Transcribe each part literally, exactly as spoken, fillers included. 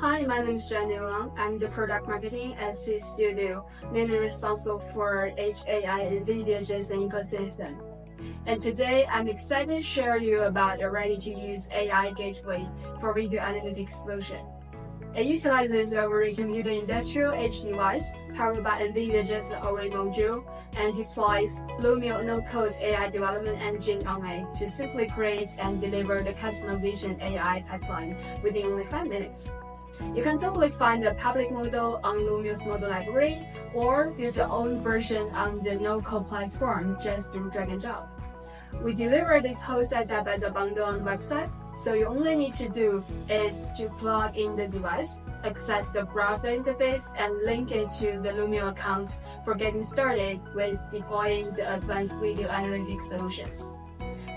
Hi, my name is Jan Nguyen. I'm the product marketing at Seeed Studio, mainly responsible for H A I NVIDIA Jetson ecosystem. And today, I'm excited to share you about a ready-to-use A I gateway for video analytics solution. It utilizes a reComputer Industrial edge device powered by NVIDIA Jetson Orin module and deploys Lumio no-code A I development engine on it to simply create and deliver the customer vision A I pipeline within only five minutes. You can totally find a public model on Lumio's model library or build your own version on the no-code platform just through drag and drop. We deliver this whole setup as a bundle on the website, so you only need to do is to plug in the device, access the browser interface, and link it to the Lumio account for getting started with deploying the advanced video analytics solutions.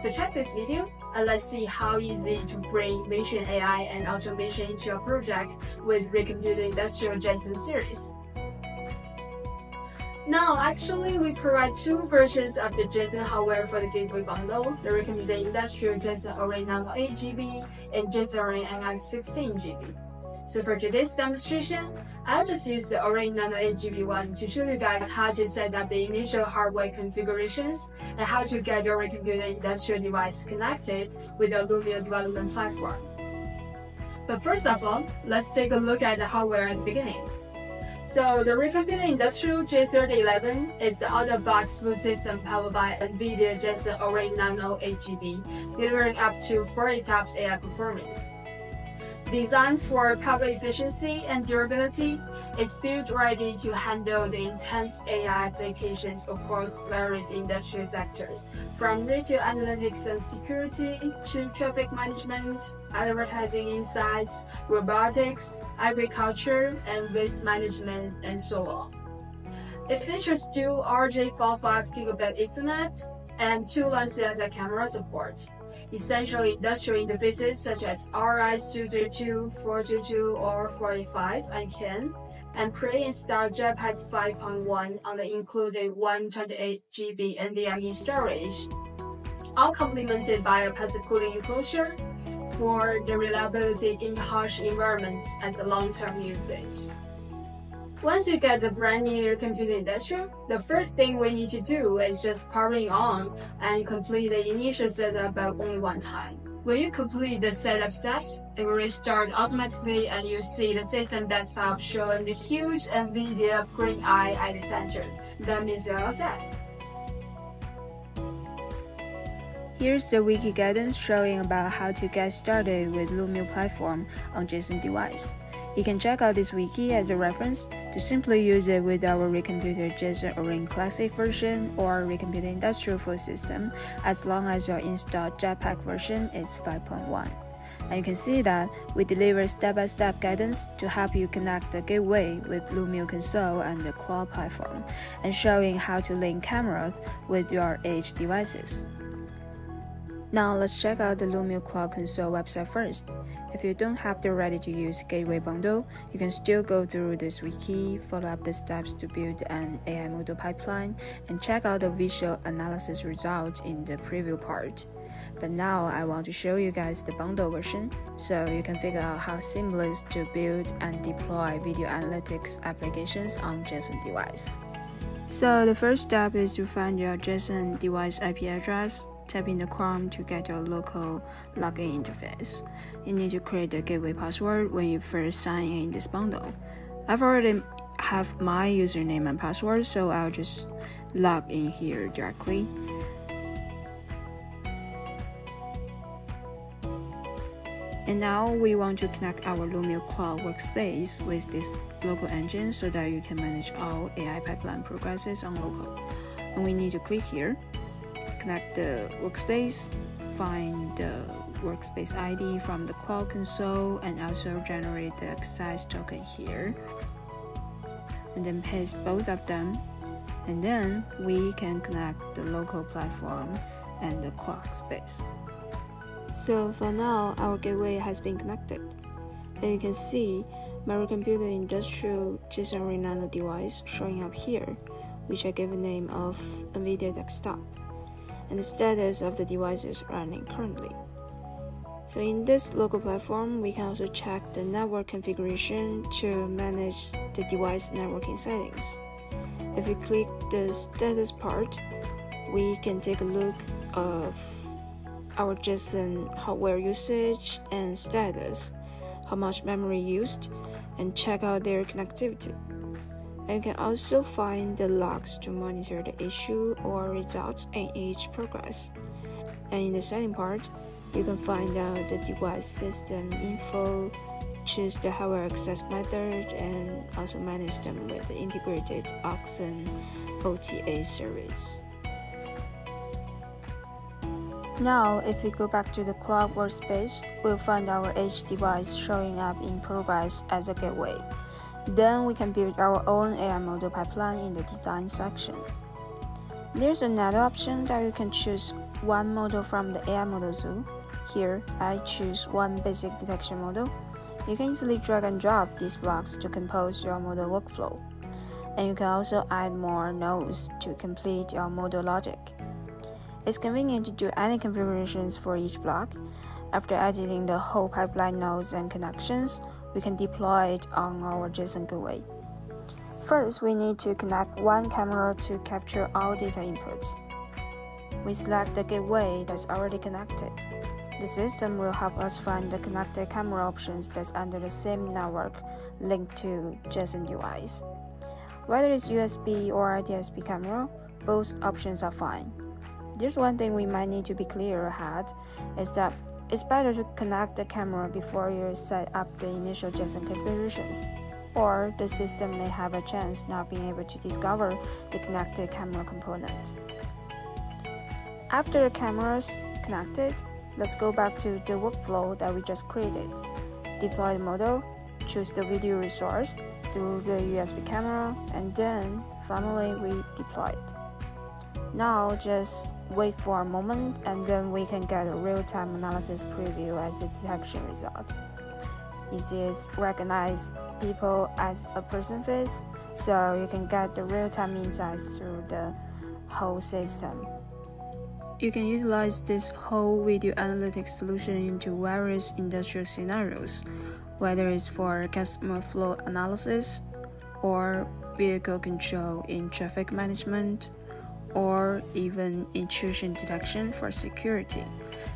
So check this video, and let's see how easy to bring vision A I and automation into your project with reComputer Industrial Jetson series. Now, actually, we provide two versions of the Jetson hardware for the gateway bundle, the reComputer Industrial Jetson Orin Nano eight G B and Jetson Orin N X sixteen G B. So for today's demonstration, I'll just use the Orin Nano eight G B one to show you guys how to set up the initial hardware configurations and how to get your reComputer Industrial device connected with your Lumio development platform. But first of all, let's take a look at the hardware at the beginning. So the reComputer Industrial J thirty eleven is the out-of-box boot system powered by NVIDIA Jetson Orin Nano eight G B, delivering up to forty TOPS A I performance. Designed for power efficiency and durability, it's built ready to handle the intense A I applications across various industrial sectors, from retail analytics and security to traffic management, advertising insights, robotics, agriculture, and waste management, and so on. It features dual R J forty-five gigabit Ethernet and two lens sensor camera support. Essential industrial interfaces such as R I S two thirty-two, four twenty-two, or forty-five and C A N, and pre-installed JetPack five point one on the included one twenty-eight G B NVMe storage, all complemented by a passive cooling enclosure for the reliability in harsh environments as a long-term usage. Once you get the brand new reComputer Industrial, the first thing we need to do is just powering on and complete the initial setup at only one time. When you complete the setup steps, it will restart automatically and you'll see the system desktop showing the huge NVIDIA green eye at the center. That means you're all set. Here's the wiki guidance showing about how to get started with Lumio platform on Jetson device. You can check out this wiki as a reference to simply use it with our reComputer Jetson Orin Classic version or reComputer Industrial full system, as long as your installed JetPack version is five point one. And you can see that we deliver step-by-step guidance to help you connect the gateway with Lumio console and the cloud platform, and showing how to link cameras with your edge devices. Now let's check out the Lumio Cloud Console website first. If you don't have the ready-to-use gateway bundle, you can still go through this wiki, follow up the steps to build an A I model pipeline, and check out the visual analysis results in the preview part. But now I want to show you guys the bundle version, so you can figure out how seamless to build and deploy video analytics applications on Jetson device. So the first step is to find your Jetson device I P address. Tap in the Chrome to get your local login interface. You need to create the gateway password when you first sign in this bundle. I've already have my username and password, so I'll just log in here directly. And now we want to connect our Lumio Cloud workspace with this local engine so that you can manage all A I pipeline progresses on local. And we need to click here. Connect the workspace, find the workspace I D from the cloud console, and also generate the access token here, and then paste both of them, and then we can connect the local platform and the cloud space. So for now, our gateway has been connected, and you can see my reComputer Industrial Jetson Orin Nano device showing up here, which I gave a name of NVIDIA Desktop, and the status of the device is running currently. So in this local platform, we can also check the network configuration to manage the device networking settings. If we click the status part, we can take a look of our Jetson hardware usage and status, how much memory used, and check out their connectivity. And you can also find the logs to monitor the issue or results and each progress. And in the setting part, you can find out the device system info, choose the hardware access method, and also manage them with the integrated Oxen O T A service. Now, if we go back to the cloud workspace, we'll find our edge device showing up in progress as a gateway. Then we can build our own A I model pipeline in the design section. There's another option that you can choose one model from the A I model zoo. Here, I choose one basic detection model. You can easily drag and drop these blocks to compose your model workflow. And you can also add more nodes to complete your model logic. It's convenient to do any configurations for each block. After editing the whole pipeline nodes and connections, we can deploy it on our Jetson gateway. First, we need to connect one camera to capture all data inputs. We select the gateway that's already connected. The system will help us find the connected camera options that's under the same network linked to Jetson U Is. Whether it's U S B or R T S P camera, both options are fine. There's one thing we might need to be clear ahead, is that it's better to connect the camera before you set up the initial Jetson configurations, or the system may have a chance not being able to discover the connected camera component. After the camera's connected, let's go back to the workflow that we just created. Deploy the model, choose the video resource through the U S B camera, and then finally we deploy it. Now just wait for a moment and then we can get a real-time analysis preview as the detection result. You see it's recognized people as a person face, so you can get the real-time insights through the whole system. You can utilize this whole video analytics solution into various industrial scenarios, whether it's for customer flow analysis, or vehicle control in traffic management, or even intrusion detection for security.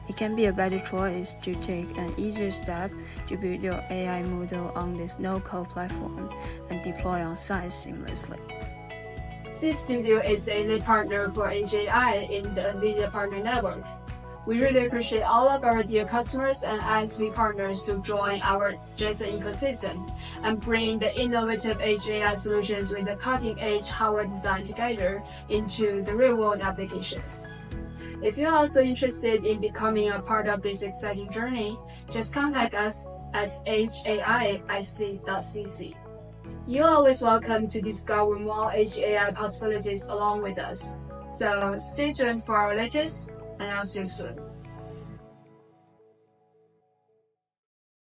It can be a better choice to take an easier step to build your A I model on this no-code platform and deploy on-site seamlessly. Seeed Studio is the elite partner for A J I in the NVIDIA Partner Network. We really appreciate all of our dear customers and I S V partners to join our Jetson ecosystem and bring the innovative A J I solutions with the cutting-edge hardware design together into the real-world applications. If you're also interested in becoming a part of this exciting journey, just contact us at h a i at seeed dot c c. You're always welcome to discover more H A I possibilities along with us. So stay tuned for our latest, and I'll see you soon.